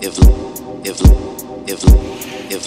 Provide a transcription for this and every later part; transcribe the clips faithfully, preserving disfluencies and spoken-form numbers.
if if if if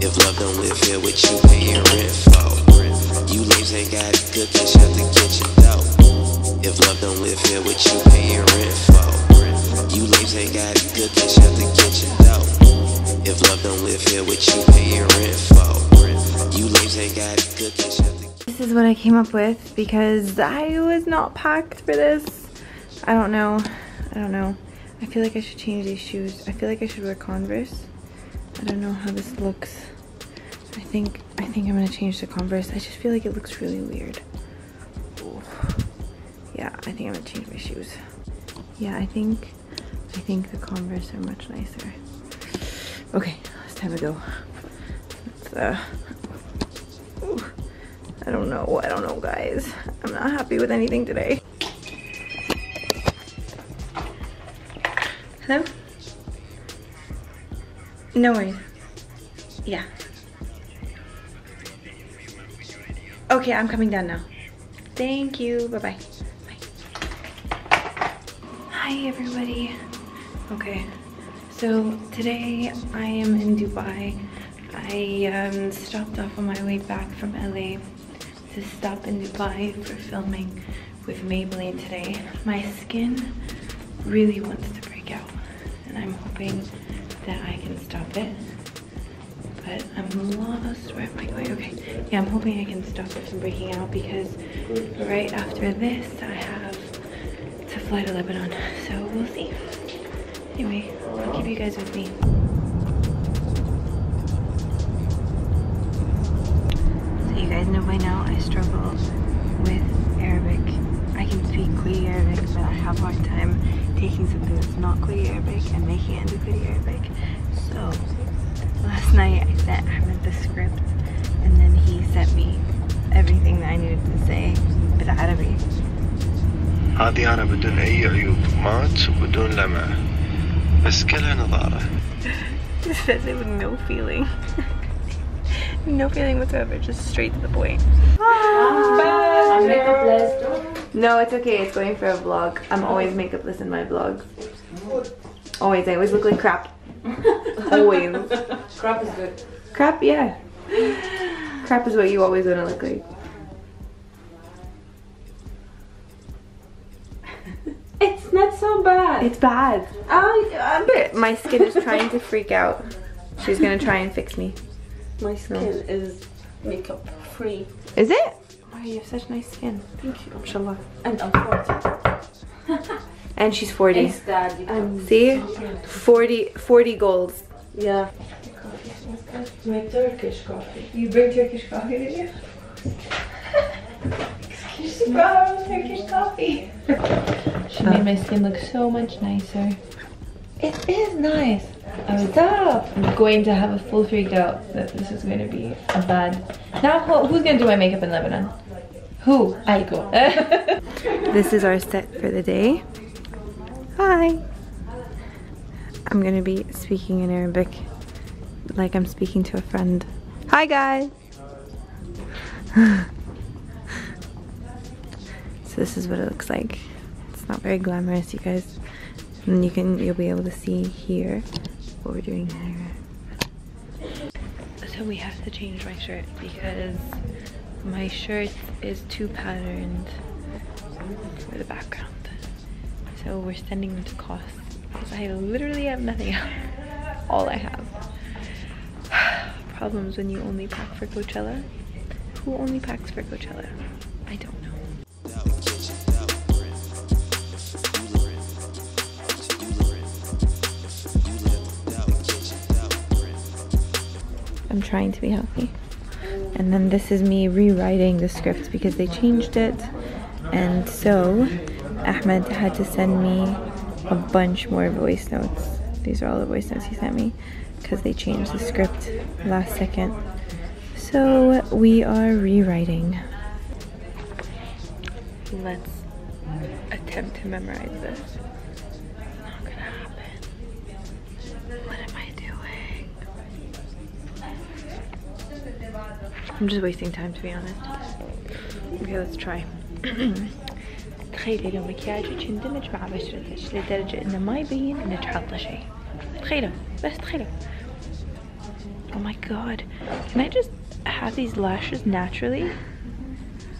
if love don't live here with you paying rent for, you lames ain't got it good, dish out the kitchen though. If love don't live here with you paying rent for, you lames ain't got it good, dish out the kitchen though. If love don't live here with you paying rent for, you lames ain't got it good, dish out the. This is what I came up with because I was not packed for this. I don't know. I don't know. I feel like I should change these shoes. I feel like I should wear Converse. I don't know how this looks. I think I think I'm gonna change to Converse. I just feel like it looks really weird. Ooh. Yeah, I think I'm gonna change my shoes. Yeah, I think I think the Converse are much nicer. Okay, it's time to go. Let's, uh, ooh. I don't know, I don't know guys. I'm not happy with anything today. Hello? No worries. Yeah. Okay, I'm coming down now. Thank you, bye-bye. Bye. Hi everybody. Okay, so today I am in Dubai. I um, stopped off on my way back from L A to stop in Dubai for filming with Maybelline today. My skin really wants to break out and I'm hoping that I can stop it, but I'm lost. Where am I going? Okay, yeah, I'm hoping I can stop it from breaking out because right after this I have to fly to Lebanon, so we'll see. Anyway, I'll keep you guys with me. You guys know by now I struggle with Arabic. I can speak Kuwaiti Arabic, but I have a hard time taking something that's not Kuwaiti Arabic and making it into Kuwaiti Arabic. So last night I sent Ahmed the script and then he sent me everything that I needed to say in Arabic. هذه أنا بدون أي عيوب مات وبدون لمعة بس كلها نظارة. Just says it with no feeling. No feeling whatsoever, just straight to the point. I'm makeupless. No, it's okay, it's going for a vlog. I'm always makeupless in my vlogs. Always, I always look like crap. Always. Crap is good. Crap, yeah. Crap is what you always want to look like. It's not so bad. It's bad. Oh, but my skin is trying to freak out. She's gonna try and fix me. My skin no. is makeup free. Is it? Why, you have such nice skin. Thank you. Inshallah. And I'm forty. And she's forty. Instead, um, see? forty, forty goals. Yeah. My Turkish coffee. You bring Turkish coffee with you? Excuse me, bro, Turkish coffee. She made my skin look so much nicer. It is nice. I'm Stop! I'm going to have a full freak out that this is going to be a bad... Now who's going to do my makeup in Lebanon? Who? I go. This is our set for the day. Hi! I'm going to be speaking in Arabic like I'm speaking to a friend. Hi guys! So this is what it looks like. It's not very glamorous, you guys. And you can, you'll be able to see here what we're doing here. So we have to change my shirt because my shirt is too patterned for the background. So we're sending them to Costco because I literally have nothing else. All I have. Problems when you only pack for Coachella. Who only packs for Coachella? I don't know. I'm trying to be healthy. And then this is me rewriting the script because they changed it. And so Ahmed had to send me a bunch more voice notes. These are all the voice notes he sent me because they changed the script last second. So we are rewriting. Let's attempt to memorize this. I'm just wasting time, to be honest. Okay, let's try. تخيلي لو مكياجك يندمج مع بشرتك لدرجة انه ما يبين انك حاطة شيء. تخيلوا بس تخيلوا. Oh my god. Can I just have these lashes naturally?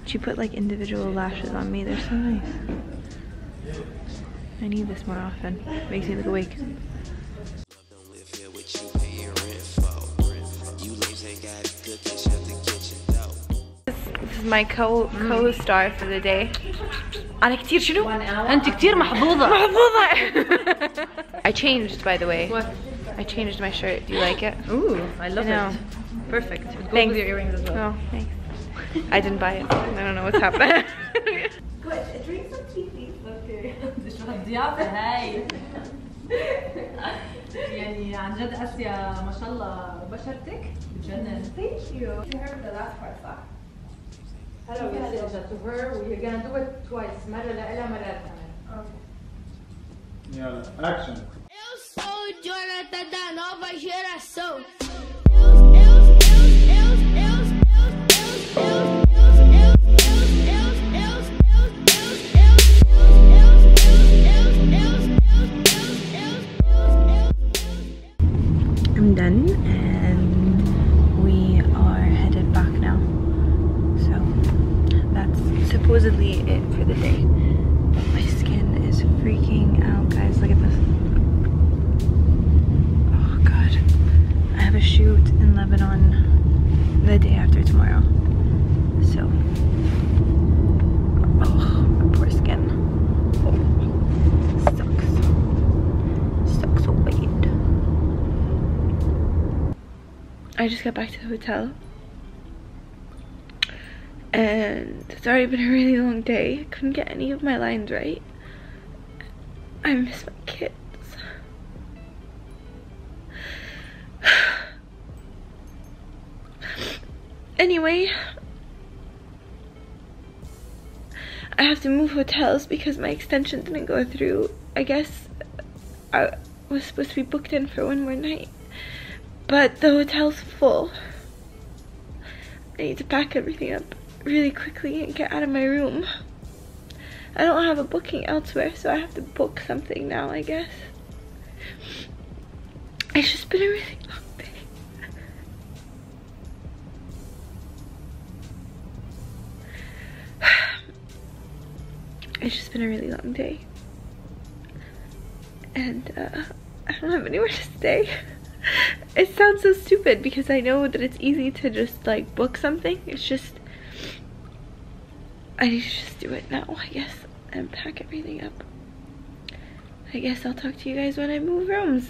She put like individual lashes on me. They're so nice. I need this more often. Makes me look awake. This is my co co star for the day. أنا كتير شنو؟ أنت كتير محظوظة. محظوظة. I changed, by the way. What? I changed my shirt. Do you like it? Ooh, I love I it. Perfect. It goes thanks. With your earrings as well. Oh, thanks. I didn't buy it. I don't know what's happening. Good. Drink some tea, please. Okay. يعني عن جد آسيا ما شاء الله بشرتك بتجنن. Thank you. You heard the last part, صح؟ Hello, yes, Elsa, to her. We're gonna do it twice. مرة لإلها مرة لها. Okay. يلا action. Eu sou o Jonathan da nova geração. I'm done and we are headed back now. So that's supposedly it for the day. But my skin is freaking out, guys. Look at this. Oh god. I have a shoot in Lebanon the day after tomorrow. So oh, my poor skin. Oh, sucks. Sucks so bad. I just got back to the hotel and it's already been a really long day. I couldn't get any of my lines right. I miss my kids. Anyway, I have to move hotels because my extension didn't go through. I guess I was supposed to be booked in for one more night, but the hotel's full. I need to pack everything up really quickly and get out of my room. I don't have a booking elsewhere, so I have to book something now, I guess. It's just been a really long day. It's just been a really long day. And uh, I don't have anywhere to stay. It sounds so stupid because I know that it's easy to just like book something. It's just I need to just do it now, I guess, and pack everything up. I guess I'll talk to you guys when I move rooms.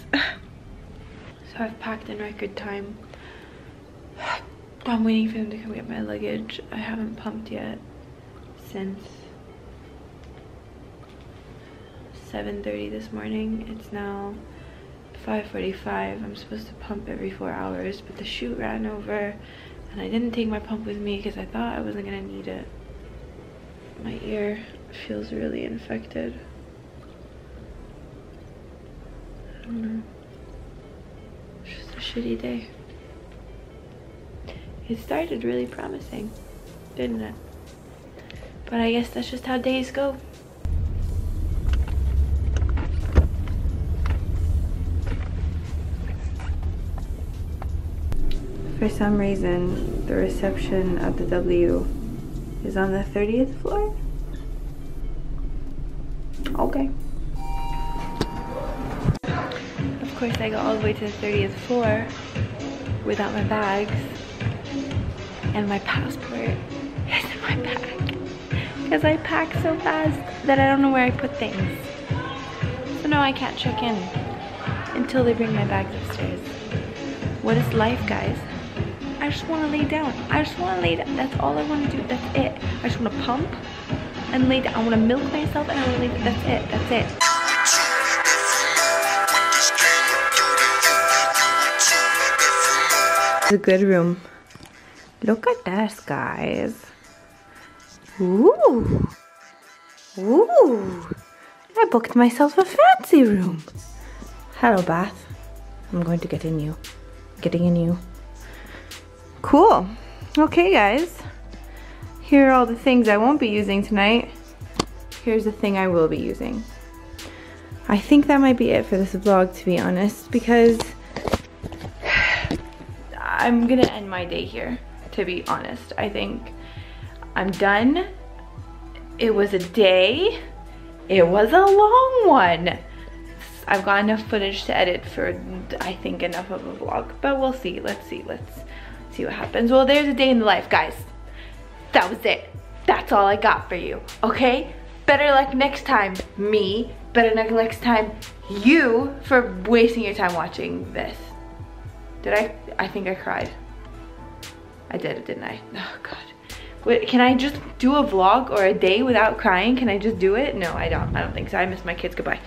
So I've packed in record time. I'm waiting for them to come get my luggage. I haven't pumped yet since seven thirty this morning. It's now five forty-five. I'm supposed to pump every four hours, but the chute ran over and I didn't take my pump with me because I thought I wasn't gonna need it. My ear feels really infected. I don't know. It's just a shitty day. It started really promising, didn't it? But I guess that's just how days go. For some reason, the reception at the W is on the thirtieth floor? Okay. Of course, I got all the way to the thirtieth floor without my bags. And my passport is in my bag. Because I pack so fast that I don't know where I put things. So no, I can't check in until they bring my bags upstairs. What is life, guys? I just want to lay down. I just want to lay down. That's all I want to do. That's it. I just want to pump and lay down. I want to milk myself and I want to lay down. That's it. That's it. It's a good room. Look at this, guys. Ooh. Ooh. I booked myself a fancy room. Hello, bath. I'm going to get in you. Getting in you. Cool. Okay guys, here are all the things I won't be using tonight. here's the thing I will be using. I think that might be it for this vlog, to be honest, because I'm gonna end my day here, to be honest. I think I'm done. It was a day. It was a long one. I've got enough footage to edit for, I think, enough of a vlog, but we'll see. Let's see. Let's see what happens. Well, there's a day in the life, guys. That was it. That's all I got for you, okay? Better luck next time, me. Better luck next time, you, for wasting your time watching this. Did I? I think I cried. I did it, didn't I? Oh, God. Wait, can I just do a vlog or a day without crying? Can I just do it? No, I don't. I don't think so. I miss my kids. Goodbye.